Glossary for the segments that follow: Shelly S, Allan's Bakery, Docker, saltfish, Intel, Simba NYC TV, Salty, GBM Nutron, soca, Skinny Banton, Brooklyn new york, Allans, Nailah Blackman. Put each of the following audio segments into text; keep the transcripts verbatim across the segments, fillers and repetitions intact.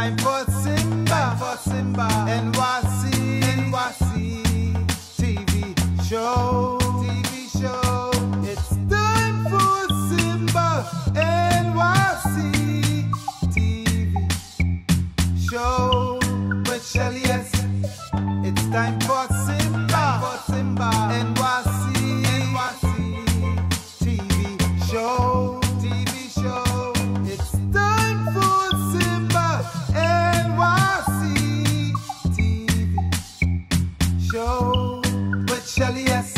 Time for Simba, time for Simba N Y C, N Y C T V show, T V show. It's time for Simba N Y C T V show with Shelly S. It's time for Simba, time for Simba N Y C, N Y C T V show, T V show. It's time for Simba N Y C T V show with Shelly S.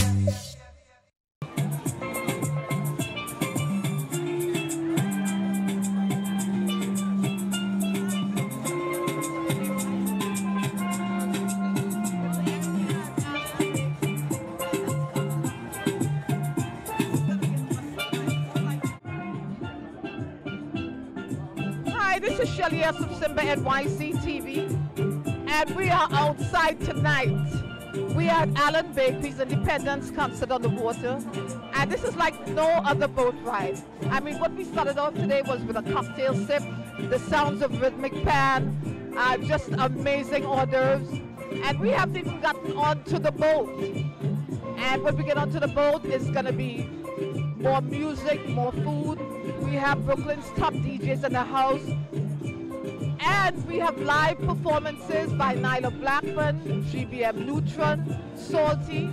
This is Shelly S of Simba N Y C T V, and we are outside tonight. We are at Allan's Bakery's Independence Concert on the Water, and this is like no other boat ride. I mean, what we started off today was with a cocktail sip, the sounds of rhythmic pan, uh, just amazing hors d'oeuvres, and we haven't even gotten onto the boat. And when we get onto the boat, it's going to be more music, more food. We have Brooklyn's top D Js in the house. And we have live performances by Nailah Blackman, G B M Nutron, Salty,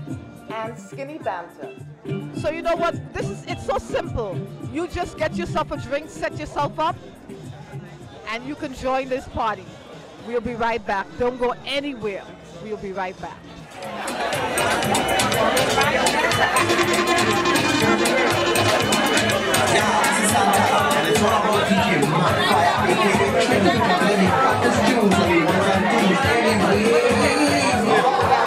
and Skinny Banton. So you know what? This is, it's so simple. You just get yourself a drink, set yourself up, and you can join this party. We'll be right back. Don't go anywhere. We'll be right back. And it's all about T Q. Five big training, living practice tunes, only one time things, anyway. All about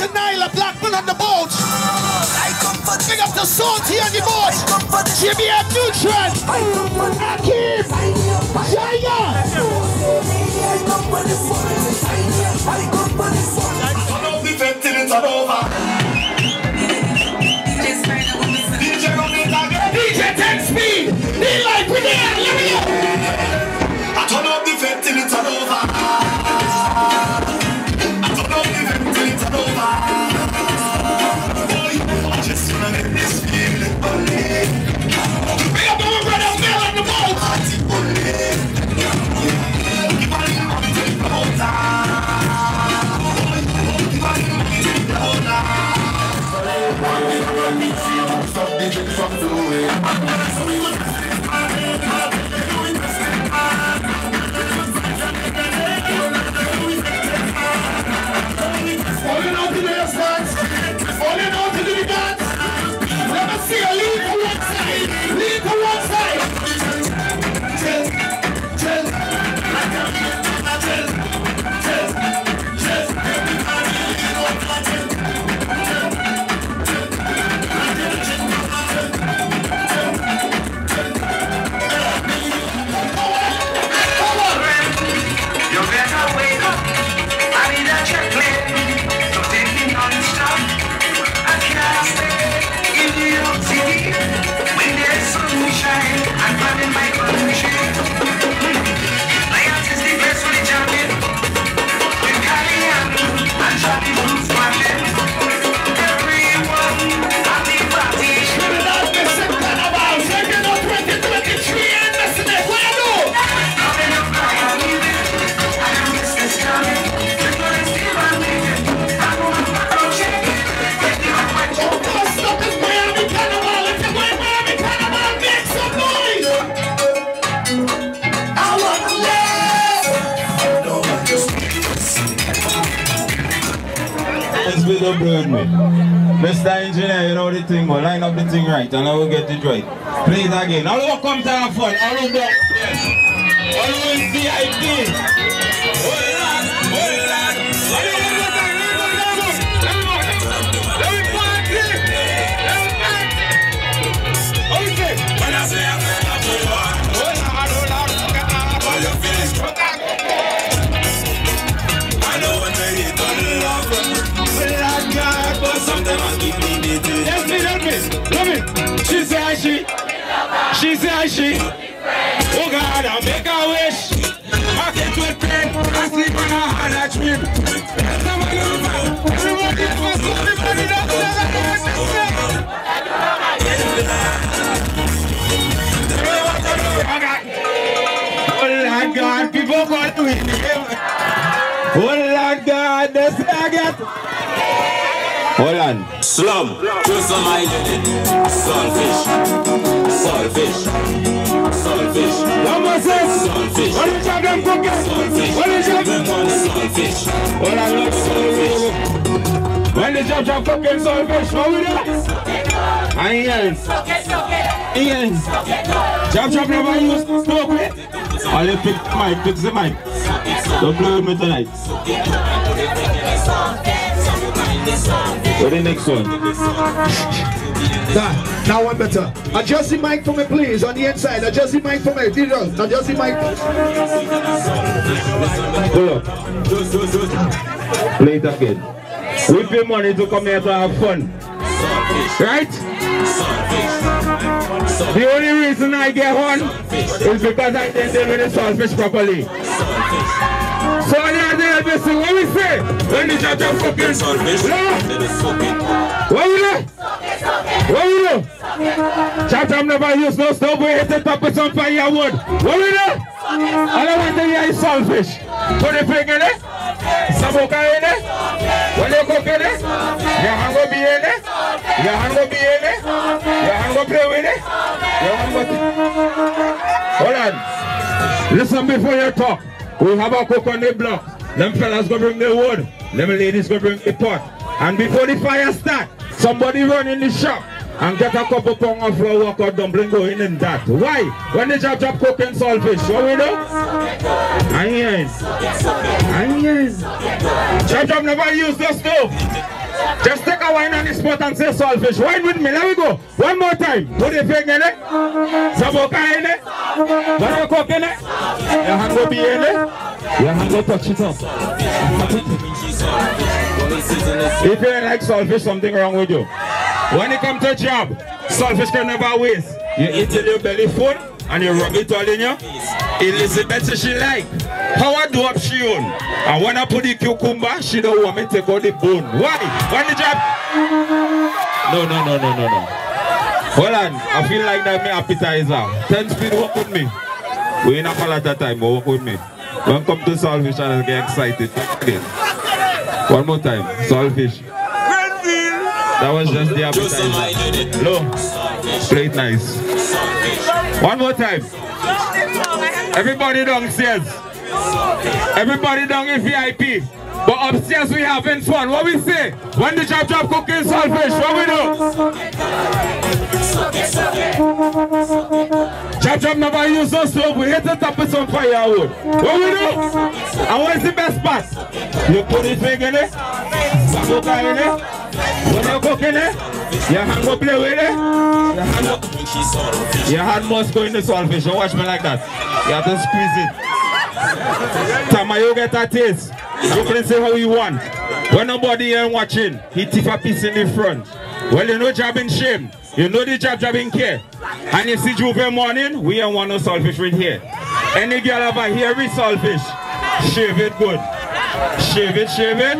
Nailah Blackman on the boat. I come for big up the Salty on the boat. Jimmy and Nutron. Hakim. Jaya. D J ten speed. Need like we I turn up the vent till it's over. Time. Mister Engineer, you know the thing, but line up the thing right and I will get it right. Play it again. All who come to our phone, all who back there, all who is V I P. Well done, well done. When I say I'm not too hard, hold on, finish I know when they hit on the love. But sometimes I keep needing it. Help me, help me, help me. She say I she. She say I she. Oh God, I make a wish. I get to a bed, I sleep on a hard I trip. Come on, everybody. Everybody must love me, but it doesn't matter. Oh God, people can't do it. Oh God, that's what I get. Hold on. Slum. Just on my lady. Saltfish. Saltfish. Saltfish. What was it? Saltfish. What is your damn cooking? Saltfish. What is your damn cooking? Saltfish. Hold on, look. Saltfish. When the job job cooking saltfish, what with that? And yes. Yes. Job job never used to smoke with. I'll lift the mic. Fix the mic. Don't play with me tonight. So the next one. Nah, now one better. Adjust the mic for me, please. On the inside, adjust the mic for me. Did it? Adjust the mic. Pull up. Play it again. We pay money to come here to have fun, right? The only reason I get on is because I didn't deal with the saltfish properly. So now they'll be singing, what we say? When the judge of fucking salvation, what we do? What we do? Chatham never used no stove, we hit the top of some firewood. What we do? All I want to hear is saltfish. Put the pig in it, samoka in it, when you cook in it, your hand will be in it, your hand will be in it, your hand will play with it, your hand will... Hold on. Listen before you talk. We have a cook on the block. Them fellas go bring the wood. Them ladies go bring the pot. And before the fire start, somebody run in the shop and get a couple pound of flour, walk out, dumpling, go in and that. Why? When the job job cooking saltfish, what we do? Onions. Onions. Job job never use the stove. Just take a wine on the spot and say saltfish. Wine with me, let me go. One more time. Put the pig in it. Samoka in it. When you cook in it, your hand will be in it. Your hand will touch it up. If you don't like saltfish, something wrong with you. When you come to a job, saltfish can never waste. You eat your belly full and you rub it all in you. Elizabeth, she like. How I do up she own. And when I put the cucumber, she don't want me to take out the bone. Why? When the job... No, no, no, no, no, no. Hold on, I feel like that my appetizer. Ten speed, walk with me. We ain't a lot of time, but walk with me. Don't come to saltfish and I'll get excited. Again. One more time, saltfish. That was just the appetizer. Look. Play it nice. One more time. Everybody downstairs. Everybody down in V I P. But upstairs we having fun. What we say? When the chop chop cooking saltfish, what we do? Chop chop never use so slow. We hit the top with some firewood. What we do? And what is the best part? You put it big in it. Cook in it. When you cook in it, your hand go play with it. Your hand, go... your hand must go in the saltfish. Don't watch me like that. You have to squeeze it. Tamayo get a taste. You can say how you want. When nobody ain't watching, he tip a piece in the front. Well, you know job in shame. You know the job job in care. And you see Juve morning, we ain't want no saltfish right here. Any girl over here with saltfish, shave it good. Shave it, shave it.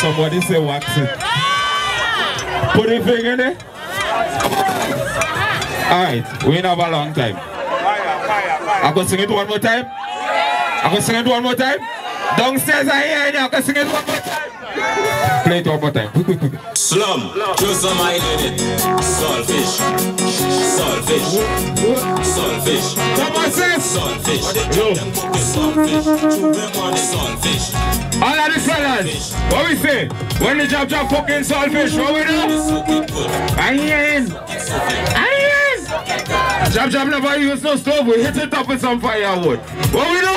Somebody say wax it. Put your finger in there. Alright, we ain't have a long time. I'm going to sing it one more time. I'm going to sing it one more time. Downstairs I hear it. I'm going to sing it one more time. Play it one more time. Slum. Close on my head. Saltfish. Saltfish. Saltfish. Come on, sis. Saltfish. Saltfish. All of the fellas. What we say? When the job job cooking saltfish, what we do? I hear it. I hear it. Jab jab never use no stove, we hit it up with some firewood. What we do?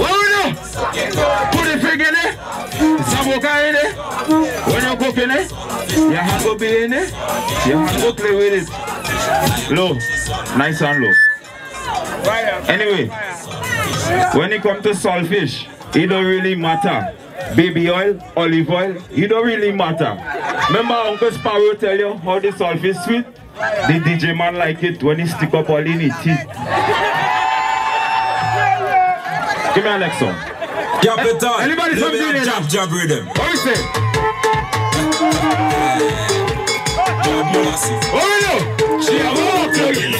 What we do? Put the fig in it, some water in it. When you cook in it, your hand will be in it, your hand will play with it. Low, nice and low. Anyway, when it comes to saltfish, it don't really matter. Baby oil, olive oil, it don't really matter. Remember Uncle Sparrow tell you how the saltfish sweet? The D J man like it when he stick up all in his teeth. Give me an next song. Jab it on. Anybody from the jab jab rhythm? What we say? What we do? She a water give me.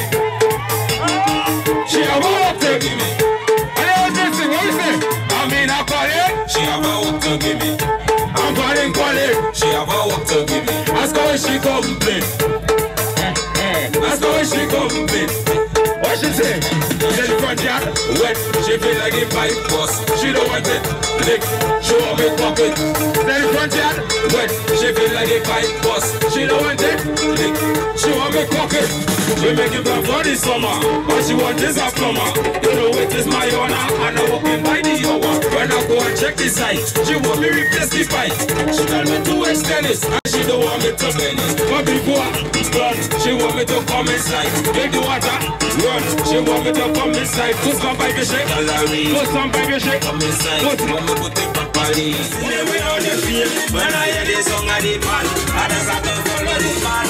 She a water give me. And I sing. What we say? I'm in a party. She a water give me. I'm calling calling. She a water give me. Ask her she complain. That's the way she complains. What she say? She the front yard wet. She feel like a pipe boss. She don't want it. Lick. She want me pocket. She the front yard wet. She feel like a pipe boss. She don't want it. Lick. She want me pocket. We make it plan for the summer, but she want this a plumber. You know it is my honor, and I'm walking by the hour. When I go and check the site, she want me replace the fight. She tell me to extend this, and she don't want me to bend it. But before. She want me to come inside, take the water, run. She want me to come inside, put some baby shake, put some baby shake, come inside, put mama put it back body. Play with all the feel, when I hear the song of the man, I just have to follow the man.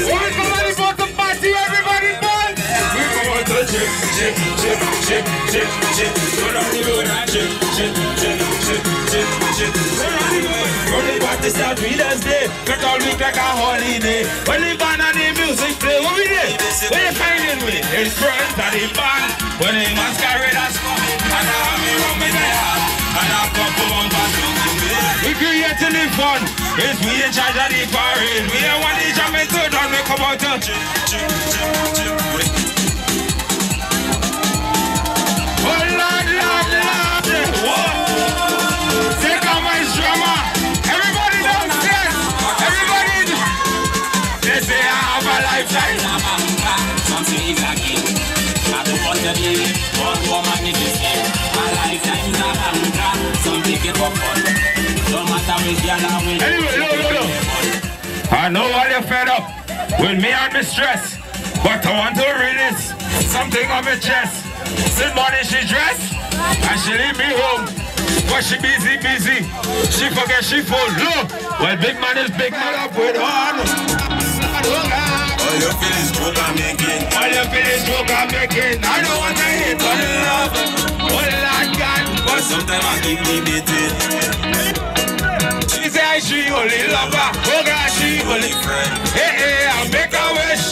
We're coming for the party, everybody dance. We come on to chip, chip, chip, chip, chip, chip. Run on the road and chip, chip, chip, chip, chip, chip. Run on the road, run the party start with us day, cut all week like a holiday. When the band music play, what we did? What you finding me? In front of the band, when the masquerade has come, and I have me run with my heart, and I come for one pass to the way. We creating the fun, it's we in charge of the parade. We don't want the jam to done, we come out and chip, chip, chip, chip, oh Lord, Lord, Lord, Lord. Take out my drama. I know all you're fed up with me and my stress, but I want to release something on my chest. This morning she dressed and she leave me home, but she busy, busy. She forget she full. Look, well, big man is big man up with one. All your feelings joke I'm making, all your feelings joke I'm making. I don't want to hate on love, all I got, but sometimes I keep me beating. She said she only lover, oh God she only friend. Hey hey, I make a wish,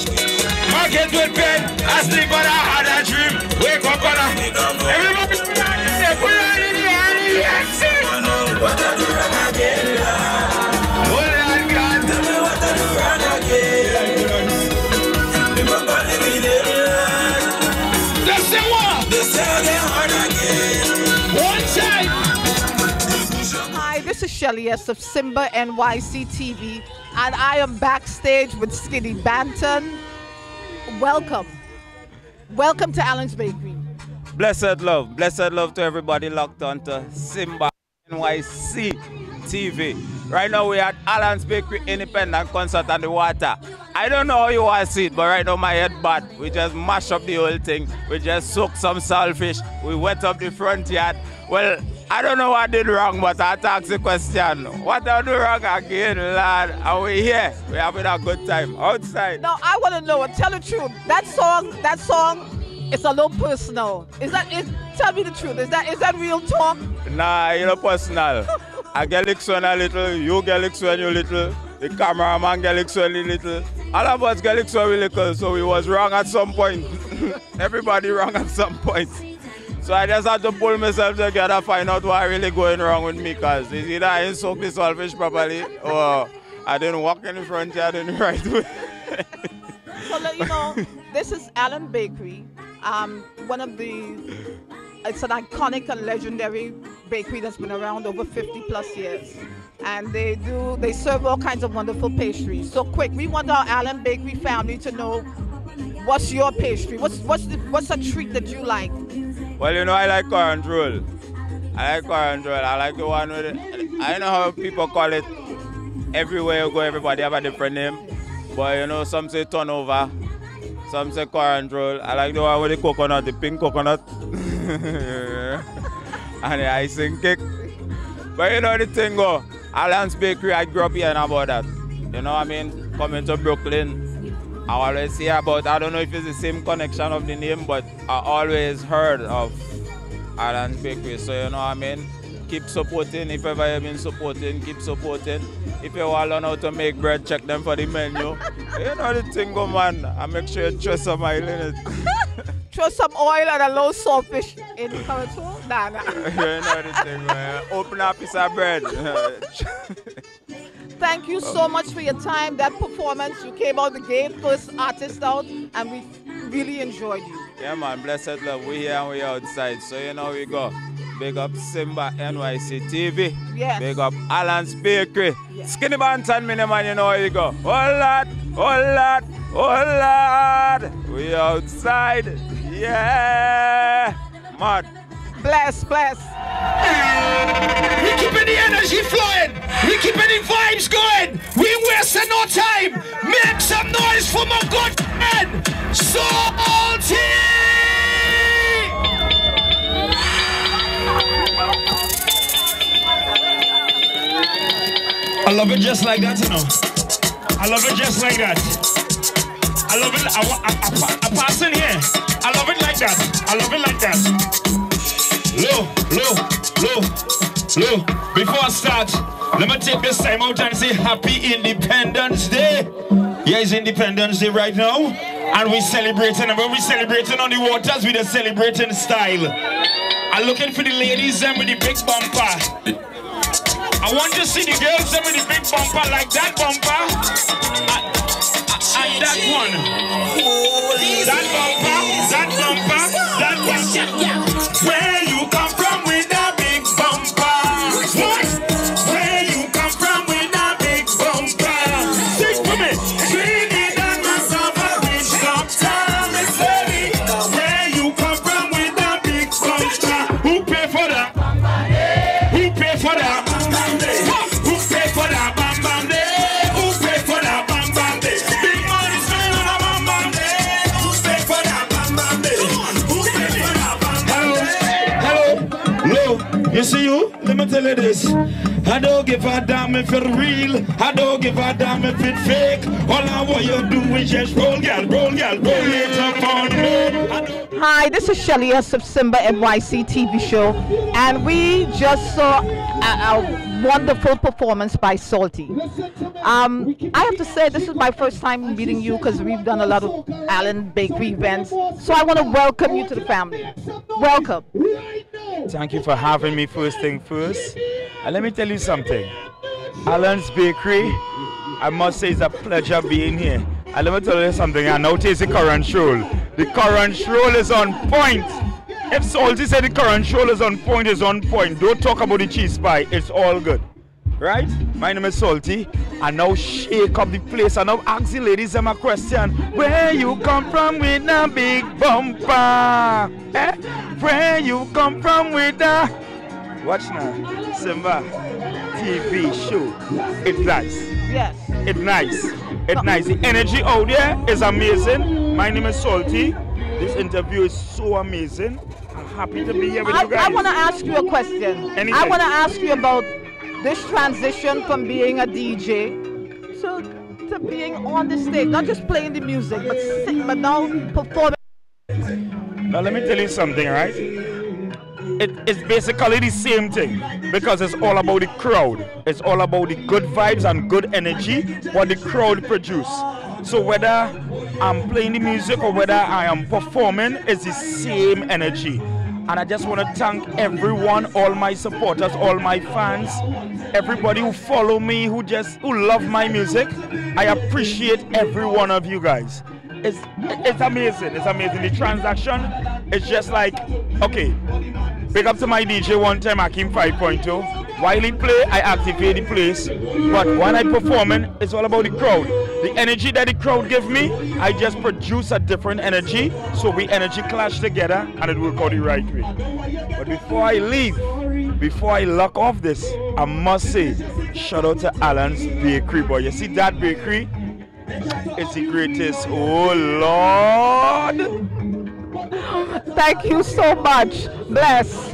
mark it with pen. I sleep and I had a dream, wake up and I make up. Everybody say, put on in the alley and sing. What I do, I get love. this is Shelly S of Simba N Y C T V, and I am backstage with Skinny Banton. Welcome. Welcome to Allan's Bakery. Blessed love. Blessed love to everybody locked on to Simba N Y C T V. Right now we're at Allan's Bakery Independent Concert on the water. I don't know how you want to see it, but right now my head bad. We just mash up the whole thing. We just soak some saltfish. We wet up the front yard. Well, I don't know what I did wrong, but I asked the question. What I do wrong again, lad? And we here. We're having a good time outside. No, I want to know. Tell the truth. That song, that song, it's a little personal. Is that? Is, tell me the truth. Is that? Is that real talk? Nah, you know personal. I get licks when I little. You get licks when you little. The cameraman get licks when he little. All of us get licks when we little. So we was wrong at some point. Everybody wrong at some point. So I just had to pull myself together, find out what's really going wrong with me, because it's either I didn't soak the saltfish properly or I didn't walk in the front yard in the right way. So let you know, this is Allan's Bakery, um, one of the, it's an iconic and legendary bakery that's been around over fifty plus years. And they do, they serve all kinds of wonderful pastries. So quick, we want our Allan's Bakery family to know, what's your pastry? What's, what's, the, what's a treat that you like? Well, you know, I like currant roll. I like currant roll. I like the one with it. I don't know how people call it. Everywhere you go, everybody have a different name. But, you know, some say turnover. Some say currant roll. I like the one with the coconut, the pink coconut. And the icing cake. But, you know, the thing go. Allan's Bakery, I grew up here and about that. You know what I mean? Coming to Brooklyn. I always hear about, I don't know if it's the same connection of the name, but I always heard of Allan's Bakery. So, you know what I mean? Keep supporting. If ever you've been supporting, keep supporting. If you all learn how to make bread, check them for the menu. You know the thing, oh man. I make sure you throw some oil in it. Throw some oil and a low saltfish in the currant roll? Nah, nah. You know the thing, man. Open a piece of bread. Thank you so much for your time. That performance, you came out the game, first artist out, and we really enjoyed you. Yeah, man, blessed love. We're here and we're outside. So, you know, we go. Big up Simba N Y C T V. Yes. Big up Allan's Bakery. Yes. Skinny Banton, man, you know where you go. Oh, lad, oh, lad, oh, lad. We outside. Yeah. Mad. Bless, bless. We're keeping the energy flowing. We're keeping the vibes going. We ain't wasting no time. Make some noise for my good friend, Salty. I love it just like that, you know. I love it just like that. I love it. I, I, I, I pass in here. I love it like that. I love it like that. Low, low, low. Look, before I start, let me take this time out and say Happy Independence Day. Yeah, it's Independence Day right now. And we're celebrating. And when we're celebrating on the waters, we're just celebrating style. I'm looking for the ladies and with the big bumper. I want to see the girls and with the big bumper like that bumper. And that one. That bumper, that bumper, that bumper. Where you come from with that big bumper. You see you? Let me tell you this. I don't give a damn if it's real. I don't give a damn if it's fake. All I want you to do is just roll, girl, roll, girl, roll it up on me. Hi, this is Shelly S of Simba N Y C T V show, and we just saw a, a wonderful performance by Salty. Um, I have to say this is my first time meeting you because we've done a lot of Allan's Bakery events. So I want to welcome you to the family. Welcome. Thank you for having me first thing first. And let me tell you something. Allan's Bakery, I must say it's a pleasure being here. And let me tell you something, I now taste the currant roll. The currant roll is on point. If Salty said the currant roll is on point, it's on point. Don't talk about the cheese pie, it's all good. right? My name is Salty, and now shake up the place, and now ask the ladies them a question. Where you come from with a big bumper? Eh? Where you come from with a... Watch now, Simba T V show. It's nice. Yes. It's nice. It's nice. The energy out there is amazing. My name is Salty. This interview is so amazing. I'm happy to be here with I, you guys. I want to ask you a question. Anything. I want to ask you about this transition from being a D J to, to being on the stage, not just playing the music, but, but now performing. Now let me tell you something, right? It, it's basically the same thing, because it's all about the crowd. It's all about the good vibes and good energy, what the crowd produce. So whether I'm playing the music or whether I am performing, it's the same energy. And I just want to thank everyone, all my supporters, all my fans, everybody who follow me, who just, who love my music. I appreciate every one of you guys. It's, it's amazing, it's amazing. The transaction, it's just like, okay, pick up to my D J one time, Hakim five point oh. While he play, I activate the place. But when I performing, it's all about the crowd. The energy that the crowd give me, I just produce a different energy. So we energy clash together and it will go the right way. But before I leave, before I lock off this, I must say, shout out to Allan's Bakery, boy. You see that bakery? It's the greatest. Oh, Lord. Thank you so much. Bless.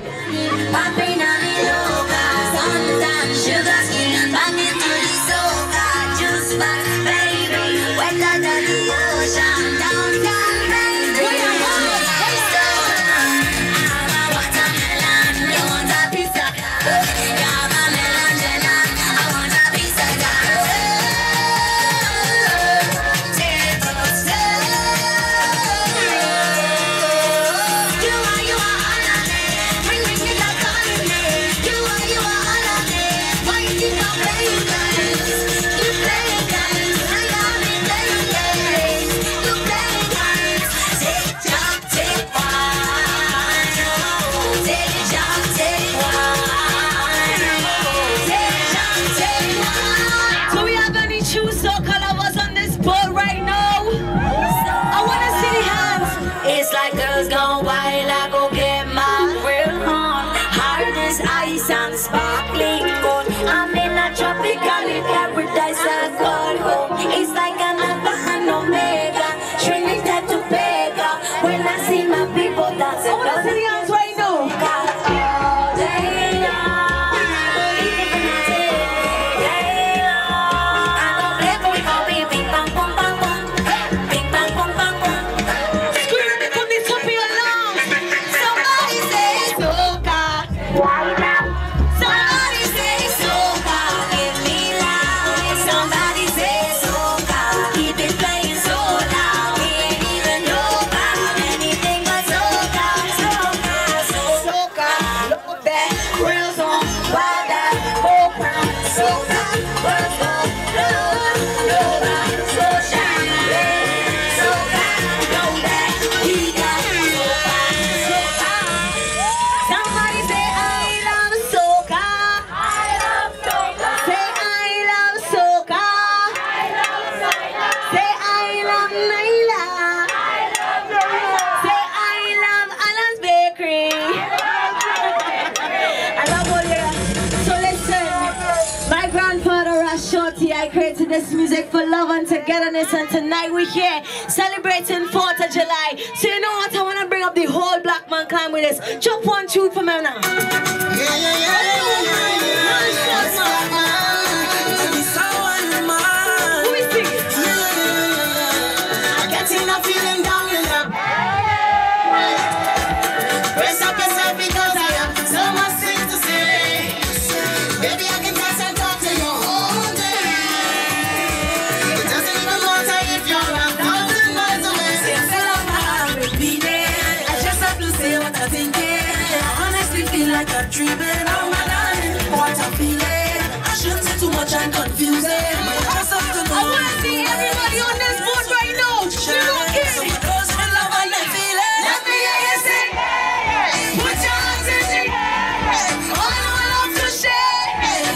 This music for love and togetherness, and tonight we're here celebrating fourth of July. So you know what, I want to bring up the whole black mankind with us. Chop one tune for me now. Yeah, yeah, yeah.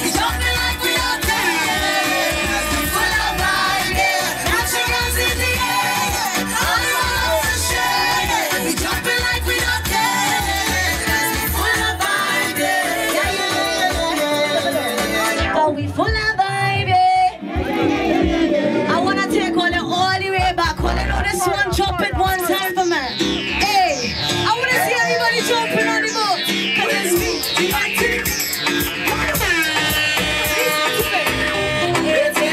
Jumping like we be full of baby. I wanna take all the all the way back. All the all this one chop it one time for me. Hey, I wanna see everybody jumping on the boat. Cause it's me, it is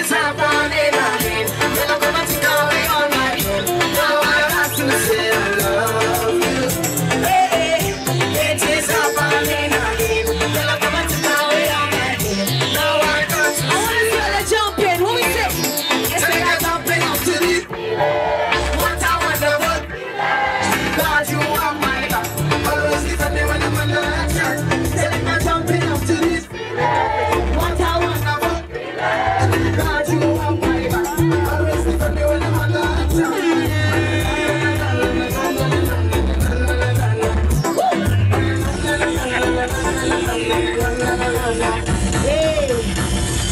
a Friday morning. Then I'm gonna take away all my own. Now I have to say I love you. Hey, it is a Friday morning. Then I'm gonna take away all my own. Now I got to. I wanna see all the jumping. What we say? It's like I'm jumping up to this. What a wonderful feeling. God, you are my God. Always see something when I'm on the action. Tell me I'm jumping up to this feeling. What a wonderful feeling. God, you are my God. Always see something when I'm on the action. Hey.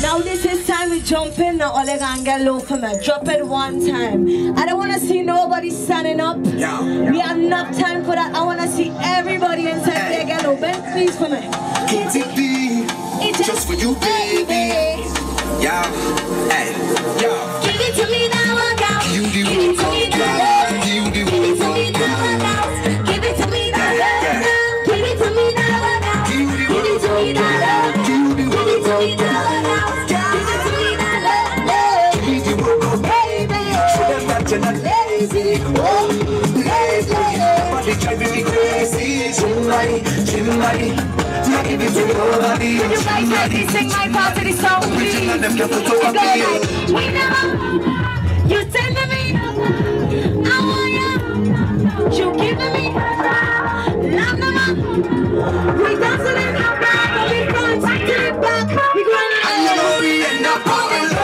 Now this is time we jump in. Now all I can get low for me. Drop it one time. I don't want to see nobody standing up. We have enough time for that. I want to see everybody inside there get low. Bend please for me. Could it be It's just for you, baby? Yeah, hey, yeah. Give it to me now, work out. You do Give it to me now, work out. You do Give it to me now, work out. Give it to me now, work out. Give it to me now, work out. You do Give it to me now, work out. You do Give it to me now, work out. Lazy, oh, lazy. Nobody driving me crazy. Chimney, chimney. Now give it to nobody. Would you guys let me sing my part of the song, please? You go like, we know. You send me. I want you. You give me. Love them. We dancing in the back. We going back to the back. We going to the back. We end up falling in love.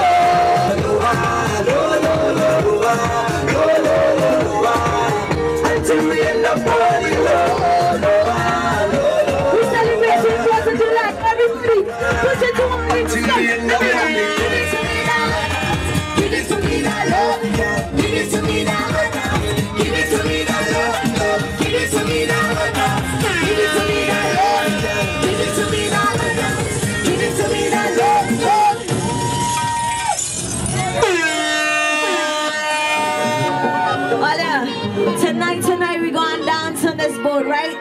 Tonight, tonight, we're going to dance on this boat, right?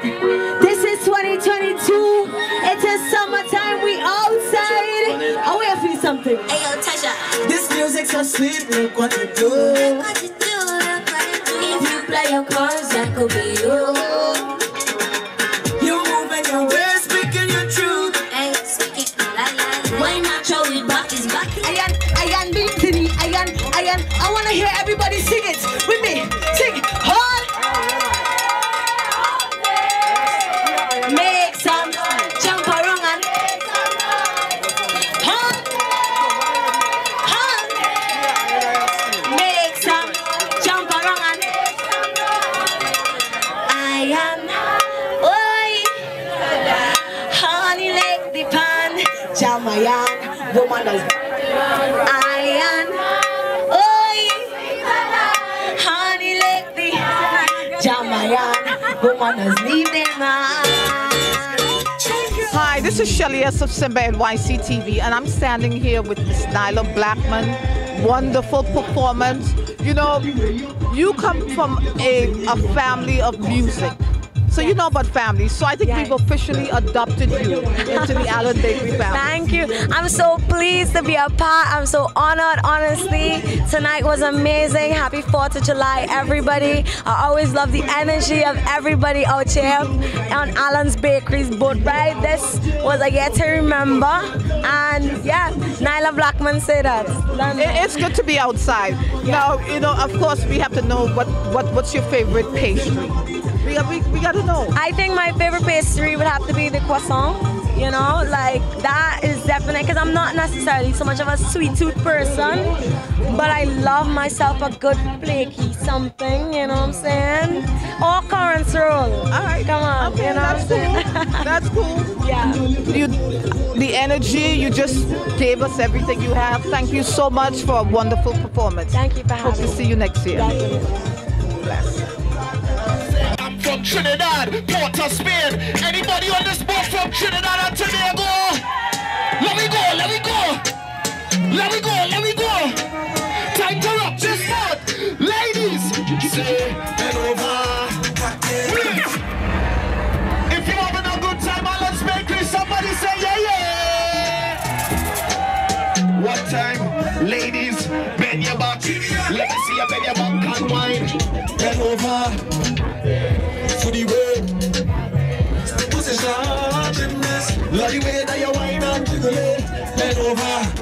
This is twenty twenty-two. It is summertime. We outside. I wait for you something. Hey, yo, Tasha. This music's so sweet. Look what you do. Look what you do. Look what you do. If you play your cards, that could be you. You're moving your way, speaking your truth. Hey, speaking la la la. Why not throw it back? It's back. I am, I am, Bintini. I am, I am. I want to hear everybody sing it with me. Sing. Hi, this is Shelly S of Simba N Y C T V, and I'm standing here with Miss Nailah Blackman. Wonderful performance. You know, you come from a, a family of music. So you know about families. So I think yes. We've officially adopted you into the Allan's Bakery family. Thank you. I'm so pleased to be a part. I'm so honored, honestly. Tonight was amazing. Happy fourth of July, everybody. I always love the energy of everybody out here on Allan's Bakery's boat ride. This was a year to remember. And yeah, Nailah Blackman said that. It, it's good to be outside. Yeah. Now, you know, of course, we have to know what, what what's your favorite pastry. We, we, we gotta know. I think my favorite pastry would have to be the croissant. You know, like that is definite because I'm not necessarily so much of a sweet tooth person, but I love myself a good flaky something. You know what I'm saying? Or currants roll. All right, come on. Okay, you know that's cool. That's cool. Yeah. You, the energy you just gave us, everything you have. Thank you so much for a wonderful performance. Thank you for having me. Hope to see you next year. Bless. From Trinidad, Port of Spain. Anybody on this boat from Trinidad and Tobago? Let me go, let me go. Let it go, let it go. Tighten her up, just not. Ladies, say and over. If you're having a good time, Allan's Bakery, somebody say yeah, yeah. One time, ladies, bend your back. Let me see you bend your back and wine. Bend over. To the way. Position, gymnast. Love the way that you wine and jiggle it. Bend over.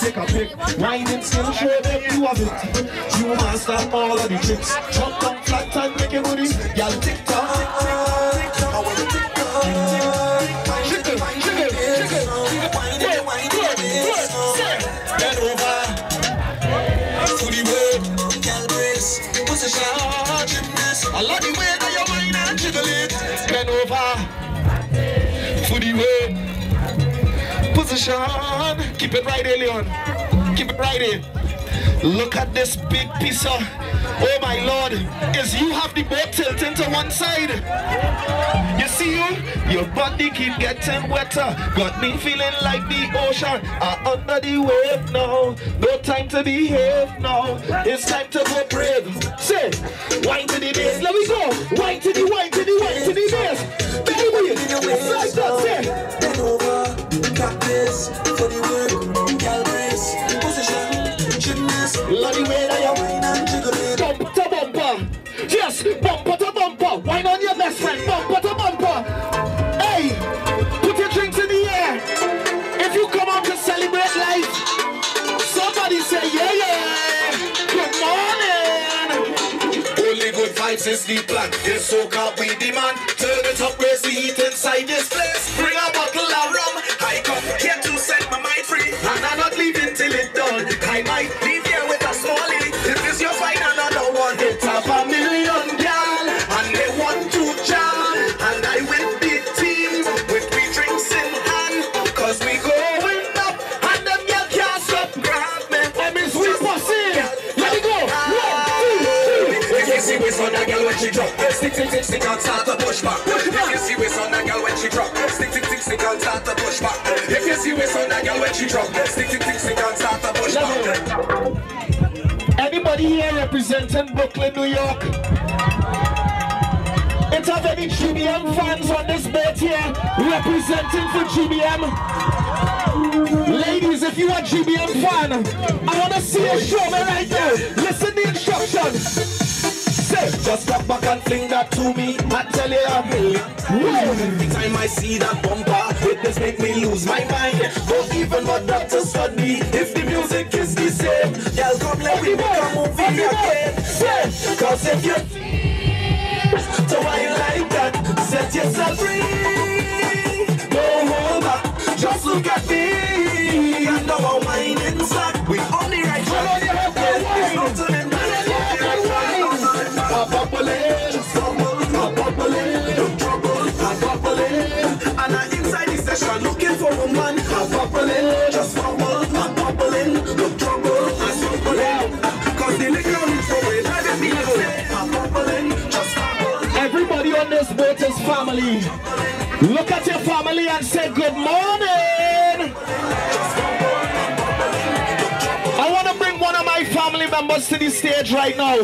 Take a pick, whining still show them you have it. You master all of the tricks. Jump up flat and make your money. Y'all tick tock, I want to tick tock. Jiggle, jiggle, jiggle. Wind it, wind it, wind it. Bend over. To the way, girl brace. Position, gymnast. I love the way that you wind and jiggle it. Bend over. To the way. Keep it right there, Leon. Keep it right there. Look at this big piece of... Oh my Lord. Is you have the boat tilting to one side. You see you? Your body keep getting wetter. Got me feeling like the ocean. I'm under the wave now. No time to behave now. It's time to go brave. Say, wine to the bass. Let me go. Wine to the, wine to the, wine to the bass. Baby, it's like that. Say. For the work, girl brace, position, gymnast. Love the way that you whine and jiggle it. Bumper to bumper, yes, bumper to bumper. Whine on your best friend, bumper to bumper. Hey, put your drinks in the air. If you come out to celebrate life, somebody say yeah, yeah. Good morning. Only good vibes is the plan. This so-called we demand. Turn it up, raise the heat inside this place. Bring a bottle of rum. I come here to set my mind free, and I'm not leaving till it's done. I might leave here with a smally. If it's your fight, another one. It's a million gal, and they want to jam. And I will be team with three drinks in hand, cause we going up, and them girl can't stop. Grab me, I mean sweet pussy. Let me go. One, two, three. If you see what's on that girl when she drop, stick, stick, stick, stick, and start to push back. If you see what's on that girl when she drop, stick, stick, stick, stick, and start to push back. If you see what's on that girl when she drop, stick, stick, stick, stick, and start to push back. Anybody here representing Brooklyn, New York? It have any G B M fans on this boat here representing for G B M? Ladies, if you are G B M fan, I want to see you show me right now. Listen to the instructions. Just stop back and fling that to me. I tell you a million. Every time I see that bumper, witness make me lose my mind. Don't even bother to study if the music is the same. Y'all come let me make a movie again. Cause if you so why you like that, set yourself free. Don't hold back, just look at me. And our wine inside, we only right here. Looking for a man, I'm bubbling, just bubble, I'm bubbling, look trouble, I'm bubbling. Cause the liquor is going, I didn't mean to say, I'm bubbling, just bubble. Everybody on this boat is family. Look at your family and say good morning. I want to bring one of my family members to the stage right now.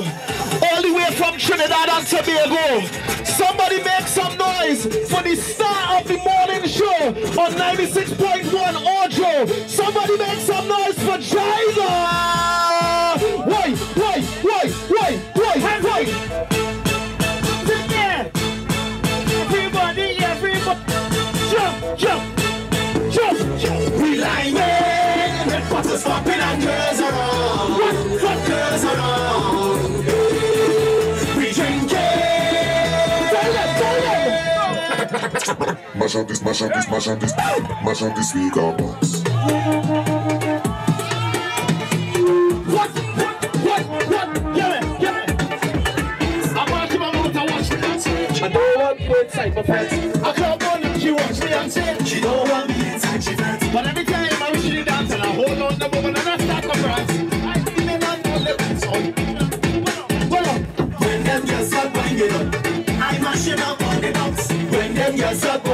All the way from Trinidad and Tobago. Somebody make some noise for the star of the morning show on ninety-six point one Ojo. Somebody make some noise for Jaila. Wait, wait, wait, wait, wait, wait. Everybody, everybody. Jump, jump, jump, jump. We like men. Red buttons popping and girls around. What, what girls around? Mash up this, mash up this, mash up this, mash up this speaker box. What, what, what, what? Get it, get it. I'm out to my mouth, I watch me and say, she don't want me inside my pants. I can't believe she watch me and say, she don't want me inside she pants. But every time I wish she dance and I hold on the woman and I start to dance. I feel it on the lips, oh. When them girls start banging up.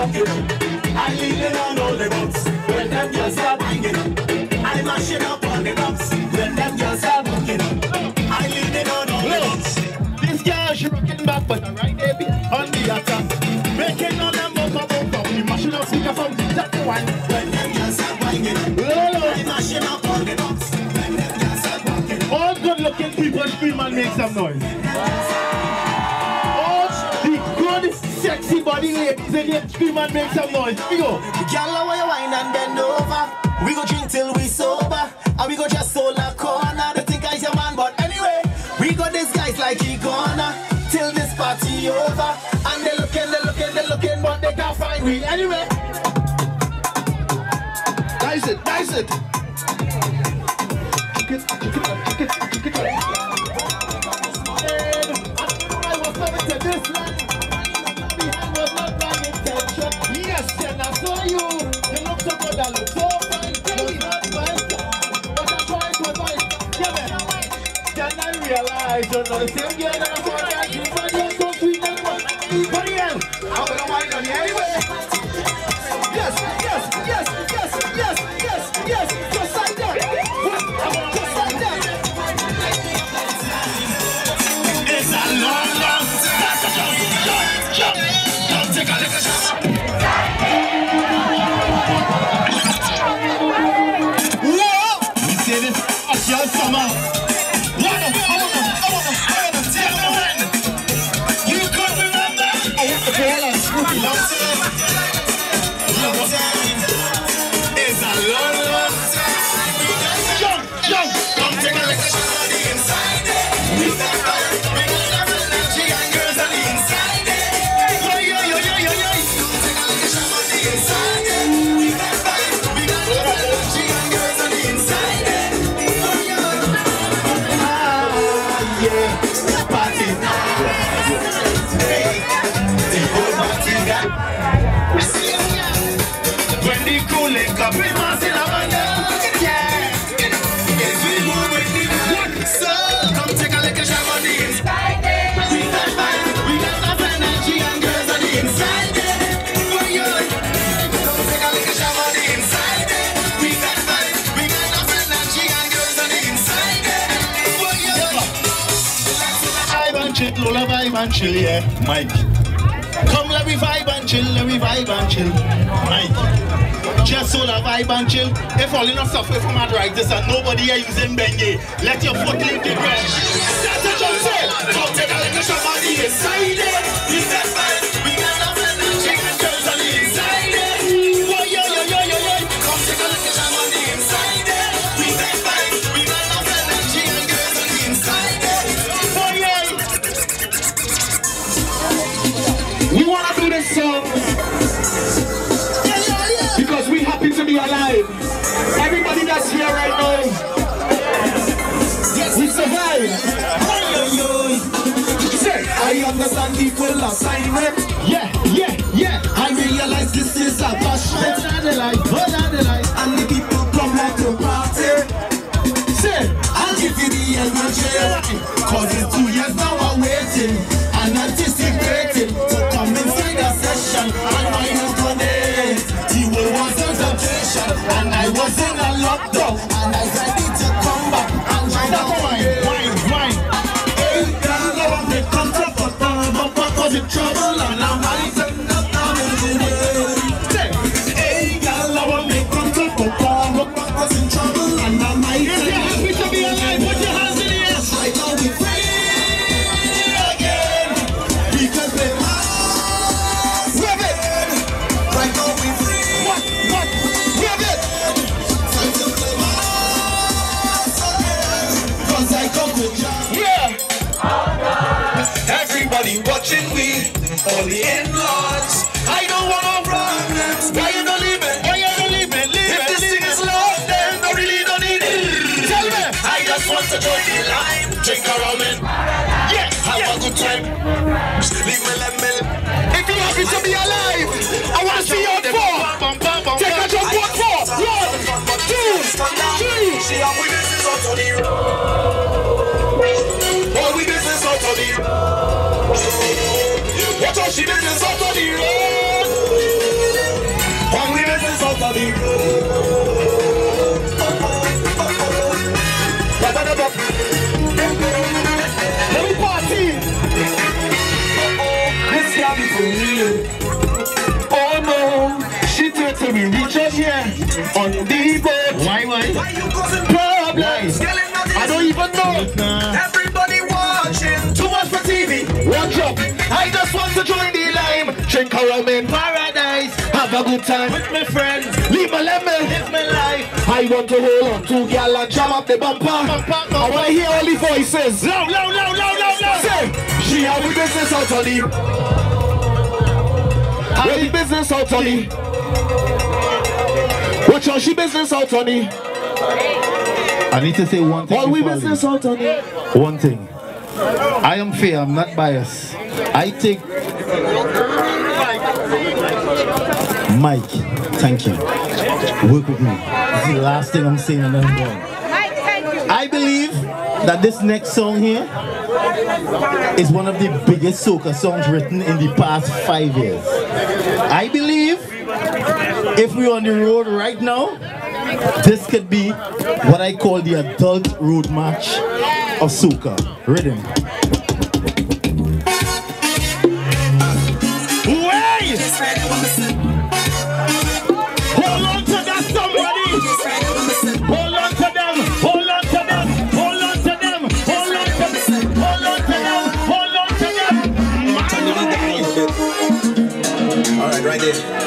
I lean on all the bumps when them girls are bringing up. I mash it up on the bumps when them girls are booking up. I lean on all the bumps. This girl she rocking back, but I right there on the attack. Breaking on them bumper bumper, we mashing up speaker from the top to one. When them girls are bringing up, I mashing up on the bumps when them girls are booking up. All good looking people scream and make some noise. Sexy body ladies and yet scream and make some noise. We go. Girl, I want you wine and bend over. We go drink till we sober. And we go just soul a corner. Don't think I's your man, but anyway, we got these guys like he gonna till this party over. And they looking, they looking, they looking, but they can't find we anyway. Nice it, nice it. Check it, check it, check it, check it. I was coming to this land. You, you look so good, I look so fine, baby. But I'm trying to advise, yeah, man. Then I realize you're not the same girl that I thought I did, but you're so sweet and fun. But again, I'm gonna wind on you anyway. Yes, yes, yes, yes, yes, yes, yes, just like that. Just like that. It's a long, long time. Jump, jump, jump, take a little shot. And chill, yeah, Mike. Come, let me vibe and chill, let me vibe and chill, Mike. Just so that vibe and chill. If all enough stuff away from my right, this and nobody here using Benji. Let your foot leave the ground. That's what I'm saying. Come take a look at somebody inside it. He's that man. We got enough energy and girls on the inside it. Yo, yo, yo, yo, yo, yo. Come take a look at somebody inside it. He's that man. We got enough energy and girls on the inside it. We want to do this song yeah, yeah, yeah. Because we happy to be alive. Everybody that's here right now, yes, we survive. Yeah. I understand equal assignment. Yeah, yeah, yeah. I realize this is a passion. And the people come like to party. Say, I'll give you the energy. Cause it's two years now I'm waiting and anticipating. And I was on it. He was on the patient, and I was in a lockdown. And I ready to come back and join the wine, wine, wine. Hey, girl, I want to come to the bottom, but cause it's trouble, and I'm hiding in the town. Hey, girl, I want to come to the bottom, but cause it's trouble, and I'm hiding in the town. If you're happy to be alive, put your hands in the air. I know we free again because they watching me, all the in-laws. I don't wanna run them. Why you don't leave it? Why you don't leave it? Leave if it, this leave thing it. Is lost, then I really don't need it. Tell me, I just want to join the line, drink a rum and yeah, have yeah. a good time. Leave me, let me. If you're happy to be alive, I wanna see you on four. Take a jump on four. One, two, three. See how we business out on the road. All we business out on the road. Watch out, she did this out on the road. train here on the boat. Why, why? Why you causing problems? I don't even know. Nah. Everybody watching too much for T V. Watch up. I just want to join the lime. Drink a rum in paradise. Have a good time with my friends. Leave my lemon. Live my life. I want to hold on to girl and jam up the bumper. bumper, bumper. I want to hear all the voices. Loud, loud, loud, loud, loud, loud. Say, she have the business out on you. Have the business out on you. Watch out, she business out on it. I need to say one thing. All we business out on it. One thing. I am fair, I'm not biased. I take Mike, thank you. Work with me. This is the last thing I'm saying and I'm done. I believe that this next song here is one of the biggest soca songs written in the past five years. I believe if we're on the road right now, this could be what I call the adult road march of soca rhythm. Wait! Hold on to that, somebody! Hold on to them! Hold on to them! Hold on to them! Hold on to them! Hold on to them! Hold on to them! Hold on. All right, right there.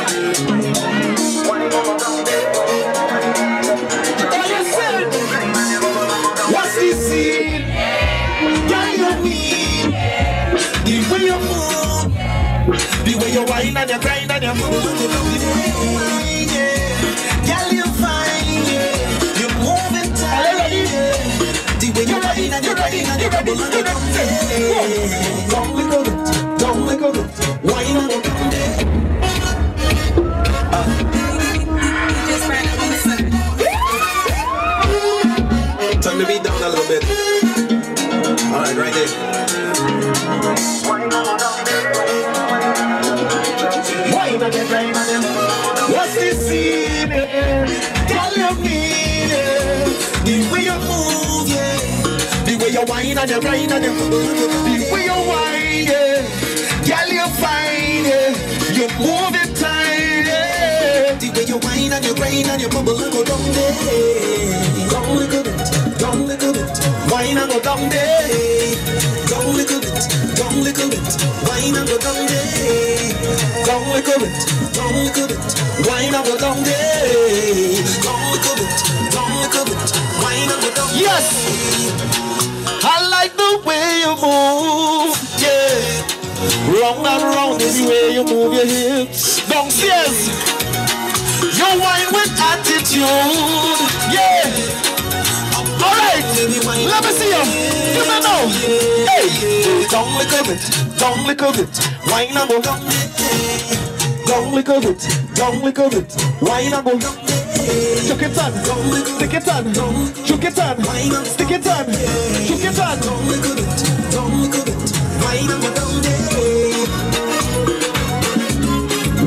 The way you whine and you grind and you move, yeah. Girl, you fine, yeah. You moving tight, yeah. The way you whine and you grind and you bubble and you bubble, yeah. Don't let go of it, don't let go of it. Whine and you grind, yeah. Turn the beat down a little bit. All right, right there. Whine and you what's this scene? Girl, you mean it. The way you move, yeah. The way you whine and you grind and you the way you whine, yeah. Girl, you fine, yeah. You move it tight, yeah. The way you whine and you grind and you bubble and go down there. Don't look at it, don't look at it. Whine and go down there. Don't lick a bit, don't lick a bit, wine and go down there. Don't lick a bit, don't lick a bit, wine and go down there. Don't lick a bit, don't lick a bit, wine and go down there. Yes! I like the way you move, yeah. Round and round is the way you move your hips. Downstairs! You wine with attitude, yeah. Alright, let me see you. Give me now. Hey, don't lick of it, don't lick of it. Why not go? Don't lick of it, don't lick of it. Why not go? Chuck it on, stick it on, chuck it on, stick it on, chuck it on. Don't lick of it, don't lick of it. Why not go?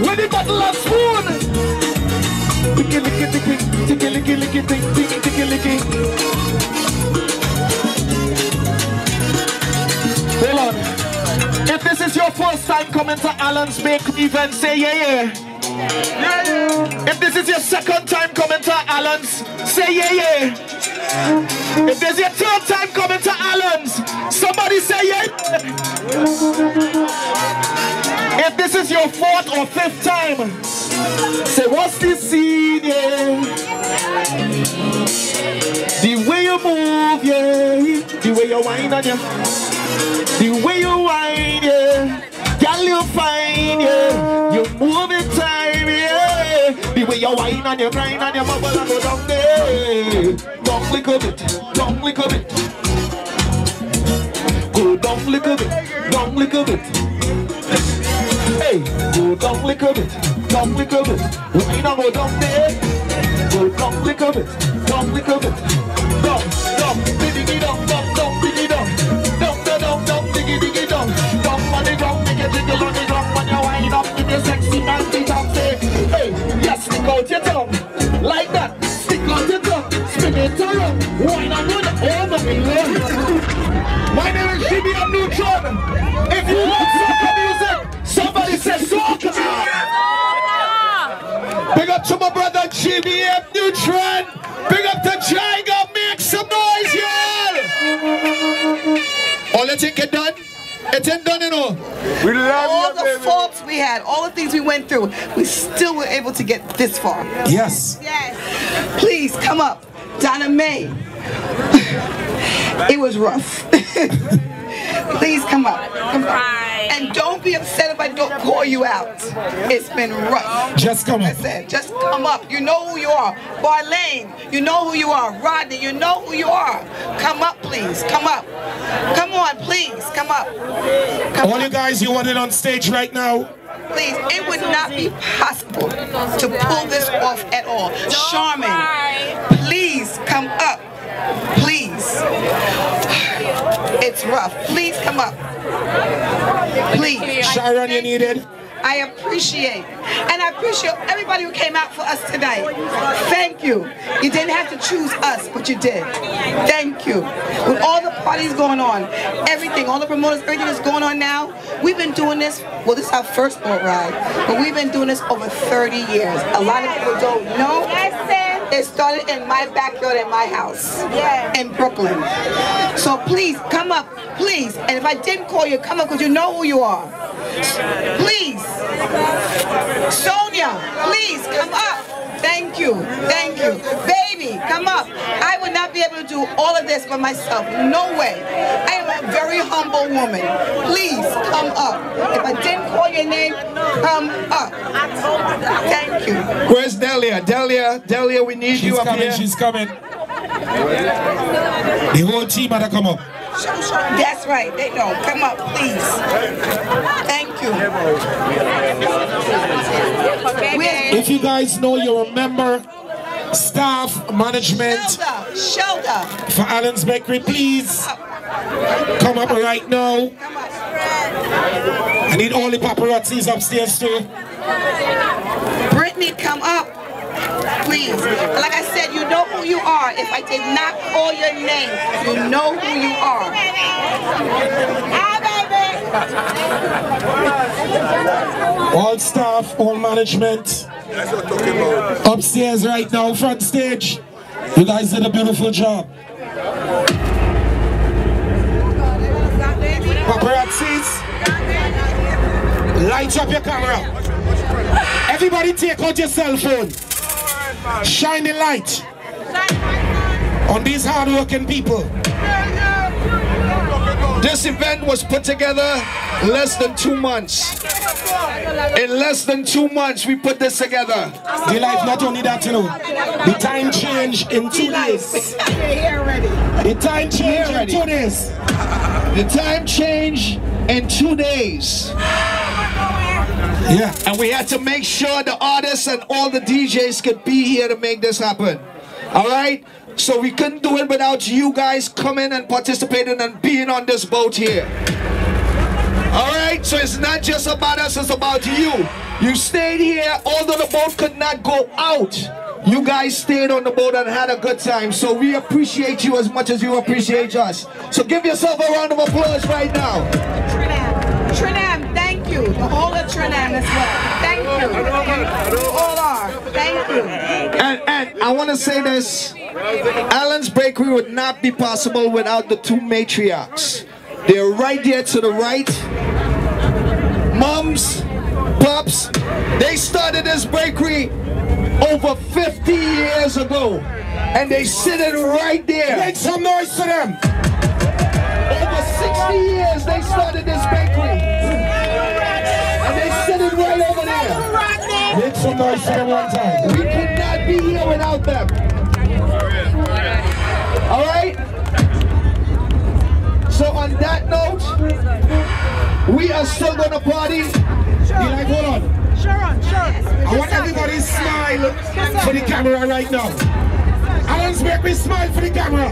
With the bottle of spoon. Ticky licky ticky, ticky licky licky ticky ticky licky. Hold on. If this is your first time coming to Allan's Bakery event, say yeah yeah. Yeah yeah. If this is your second time coming to Allan's, say yeah yeah. If this is your third time coming to Allan's, somebody say yeah. Yeah. If this is your fourth or fifth time, say what's this scene, yeah. The way you move, yeah. The way you whine on you. The way you whine, yeah. Girl, you fine, yeah. You move it time, yeah. The way you whine and you grind and you bubble and go down there. Don't lick of it, don't lick of it. Go down, lick of it, don't lick of it. Hey, go down, lick of it, don't lick of it. Whine and go down there. Go down, lick of it, don't lick of it. Dump, dump, diggy, dump, dump, dump, diggy, dump. Hey, yes, stick out your tongue like that. Stick out your tongue, spin it around. Why not do that? Oh my God! My name is G B M Nutron. If you love soca music, somebody say soca. Big up to my brother. G B M Nutron. Big up to Jaiga. Make some noise, y'all. All the thing get done. It ain't done, you know. We love all you, the baby. Faults we had, all the things we went through, we still were able to get this far. Yes. Yes. Please come up, Donna Mae. It was rough. Please come up. Come up. And don't be upset if I don't call you out. It's been rough. Just come up. I said, just come up. You know who you are. Barlane, you know who you are. Rodney, you know who you are. Come up, please. Come up. Come on, please. Come up. Come All up. You guys, you want it on stage right now? Please, it would not be possible to pull this off at all. Charmin, please come up. Please. It's rough. Please come up. Please. Sharon, you needed. I appreciate. And I appreciate everybody who came out for us tonight. Thank you. You didn't have to choose us, but you did. Thank you. With all the parties going on, everything, all the promoters, everything that's going on now, we've been doing this, well, this is our first boat ride, but we've been doing this over thirty years. A lot of people don't know. It started in my backyard in my house in Brooklyn. So please, come up, please. And if I didn't call you, come up because you know who you are. Please. Sonia, please come up. Thank you. Thank you. Baby, come up. I would not be able to do all of this by myself. No way. I am a very humble woman. Please come up. If I didn't call your name, come up. Thank you. Where's Delia? Delia, Delia, we need she's you up coming, here. She's coming. The whole team had to come up. That's right. They know. Come up, please. Thank you. If you guys know, you're a member, staff, management, Shelter. Shelter. For Allan's Bakery, please come up right now. I need all the paparazzis upstairs too. Brittany, come up. Please, like I said, you know who you are. If I did not call your name, you know who you are. All staff, all management, upstairs right now, front stage. You guys did a beautiful job. Paparazzis, light up your camera. Everybody take out your cell phone. Shine the light on these hard-working people. This event was put together less than two months. In less than two months, we put this together. The life, not only that, you know, the time changed in two days. The time changed in two days. The time changed in two days. Yeah, and we had to make sure the artists and all the D Js could be here to make this happen. All right? So we couldn't do it without you guys coming and participating and being on this boat here. All right? So it's not just about us, it's about you. You stayed here, although the boat could not go out. You guys stayed on the boat and had a good time. So we appreciate you as much as you appreciate us. So give yourself a round of applause right now. Trinam, Trinam, thank you. The whole of Trinidad as well. Thank you. All are. Thank you. And, and I want to say this. Allan's Bakery would not be possible without the two matriarchs. They're right there to the right. Moms, pops, they started this bakery over fifty years ago. And they sitting right there. Make some noise to them. Over sixty years they started this bakery. Right over there. Make some noise for them one time. We could not be here without them. Alright? So on that note, we are still gonna party. You like, hold on. Sharon, Sharon. I want everybody to smile for the camera right now. Allan's Bakery, smile for the camera.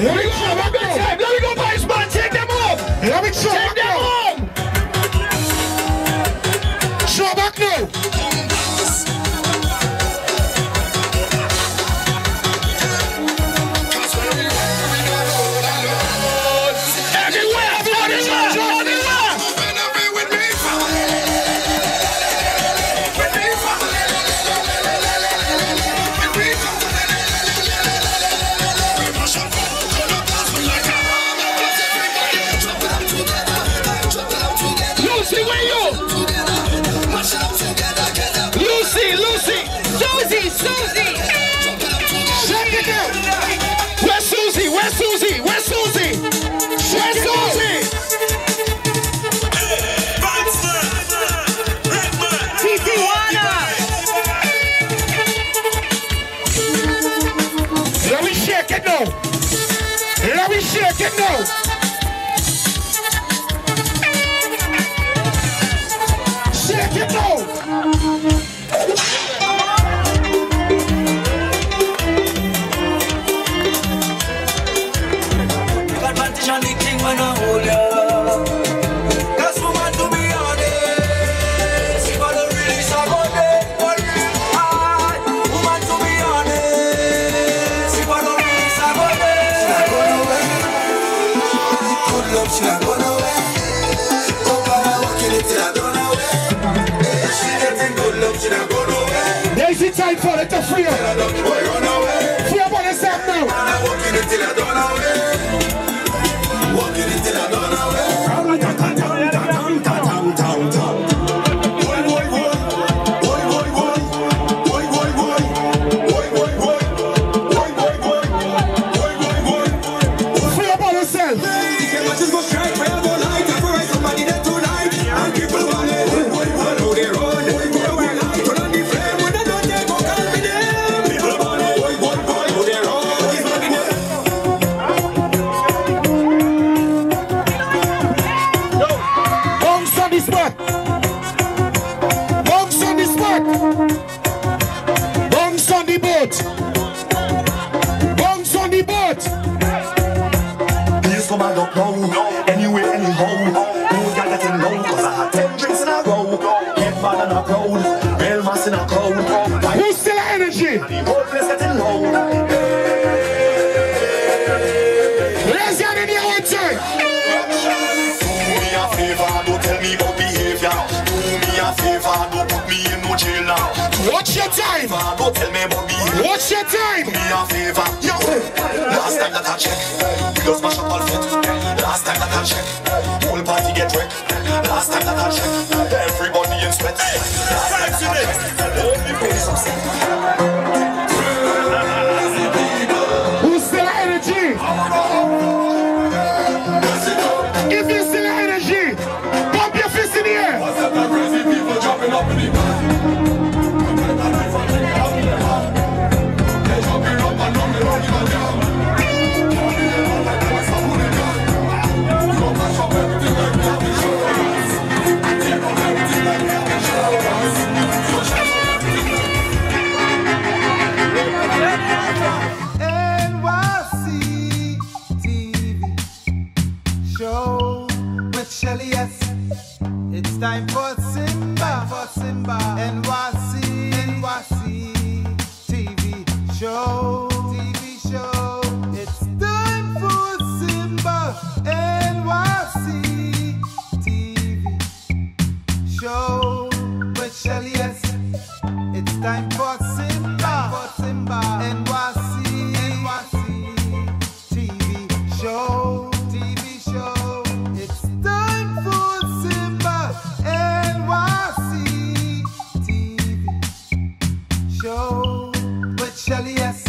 Here we go, one more time. Here we go, boys, man. Take them off. Take them off. watching when I hold ya. Cause woman, to be honest, if I don't release a golden heart, woman, to be honest, if I don't release a golden heart, she not gonna win. Good love, she not gonna win. Go para walking it till I don't know where. She getting good love, she not gonna win. There's the time for it to free up. Free up on yourself now. Walking it till I don't know where. Watch your time. Go tell me about me. Watch your time. Me a favor. Yo. Last time that I checked, we lost my shop all fit. Last time that I checked, whole party get wrecked. Last time that I checked, everybody in sweat. Last time that I checked, only boys upset. Who's still energy? If you still energy, pump your fist in the air. What's up, my crazy people jumping up in the time for Simba, time for Simba N Y C, N Y C T V show, T V show. It's time for Simba N Y C T V show with Shelly S. It's time for Simba, time for Simba N Y C, N Y C T V show, T V show. It's time for N Y C T V show with Shelly S.